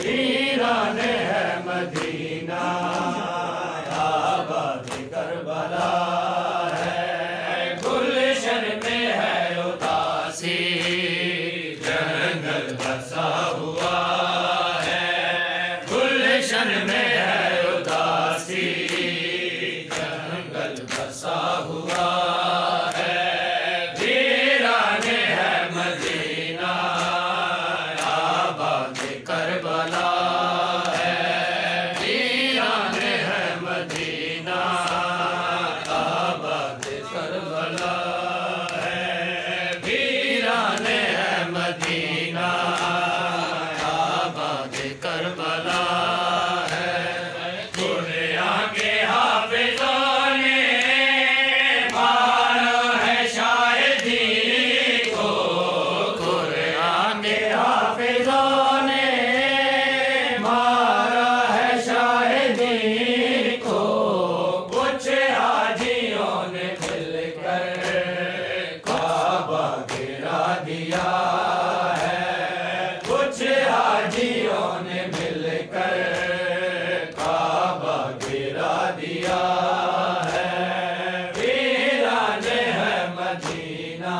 वीरान है मदीना आबाद करबला है। गुलशन में है उदासी, जंगल बसा हुआ है। गुलशन में है उदासी, जंगल बसा हुआ है। वीरान है मदीना आबाद करबला है। वीरान है मदीना आबाद करबला है। वीरान है मदीना आबाद करबला है। दुनिया के हाफिजों ने मारा है शायद दीन को। दुनिया के हाफिजों करबला है। वीरान है मदीना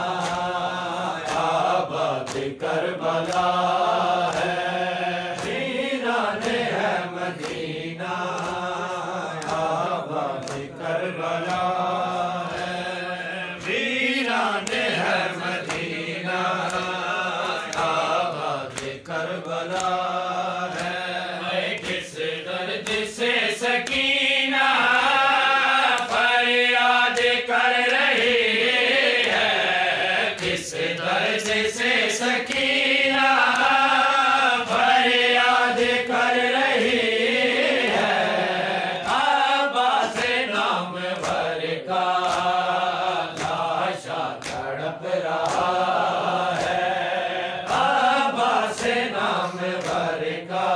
आबाद करबला है। वीरान है मदीना आबाद करबला है। मैं किस दर्द से सकीना फरियाद कर रही है। किस दर्द से सकीना फरियाद कर रही है। आबा से नाम भर का लाशा तड़प रहा है। आबा से नाम भर का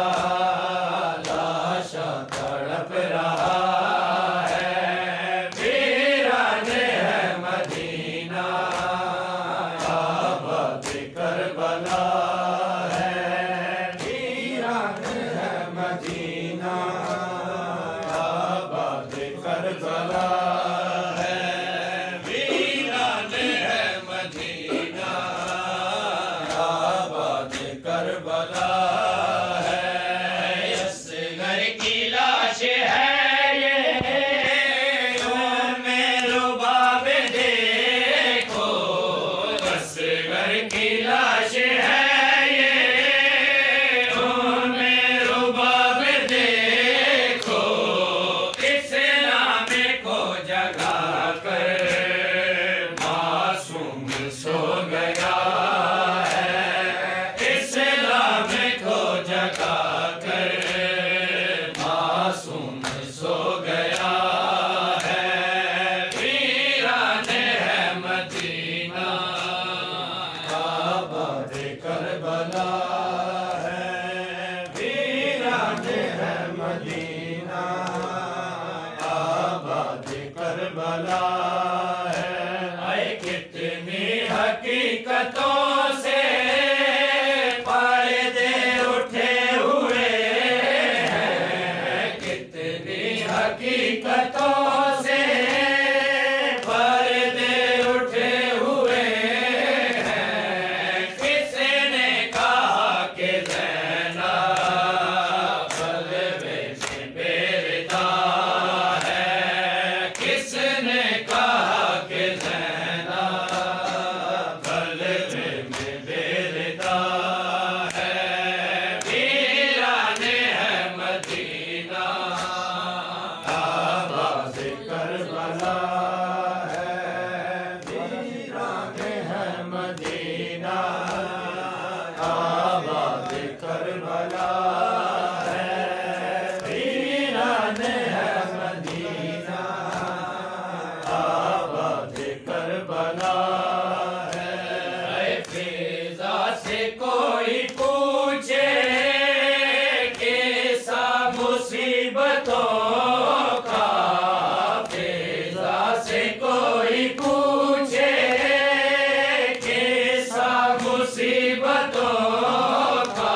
लाशा तड़प रहा है। वीरान है मदीना आबाद करबला है। वीरान है मदीना आबाद करबला है। वीरान है मदीना आबाद करबला है। असगर की लाश है ये मेरो बाब देखो। असगर की लाश है ये मेरो बाब देखो। इस नाम को जगा कर मासूम सो गया है। इस नाम को जगा कर मासूम सो गया है। वीरान है मदीना आबाद करबला है। वीरान है मदीना आबाद करबला है। आए कितनी हकीकतों से पर्दे उठे हुए हैं। कितनी हकीकतों से पर्दे उठे हुए हैं। किसने कहा कि ज़ैना बल्बे से बेरदा है। किसने कहा कि ज़ैना बल्बे में बेरदा है। वीरान है मदीना आबाद करबला है। वीरान है मदीना आबाद करबला है। वीरान है मदीना आबाद करबला है। ऐ फिजा से कोई पूछे के सा मुसीबतों का। फिजा से कोई पूछे के सा मुसीबतों का।